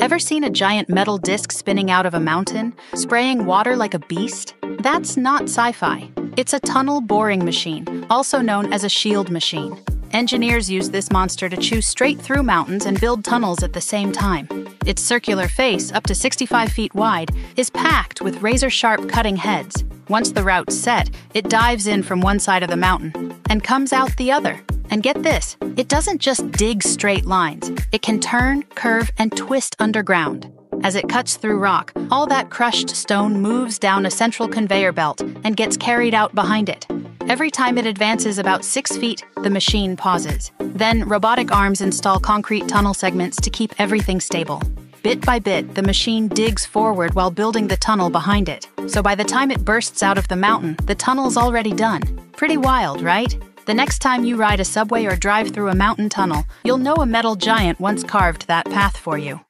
Ever seen a giant metal disc spinning out of a mountain, spraying water like a beast? That's not sci-fi. It's a tunnel boring machine, also known as a shield machine. Engineers use this monster to chew straight through mountains and build tunnels at the same time. Its circular face, up to 65 feet wide, is packed with razor-sharp cutting heads. Once the route's set, it dives in from one side of the mountain and comes out the other. And get this, it doesn't just dig straight lines. It can turn, curve, and twist underground. As it cuts through rock, all that crushed stone moves down a central conveyor belt and gets carried out behind it. Every time it advances about 6 feet, the machine pauses. Then robotic arms install concrete tunnel segments to keep everything stable. Bit by bit, the machine digs forward while building the tunnel behind it. So by the time it bursts out of the mountain, the tunnel's already done. Pretty wild, right? The next time you ride a subway or drive through a mountain tunnel, you'll know a metal giant once carved that path for you.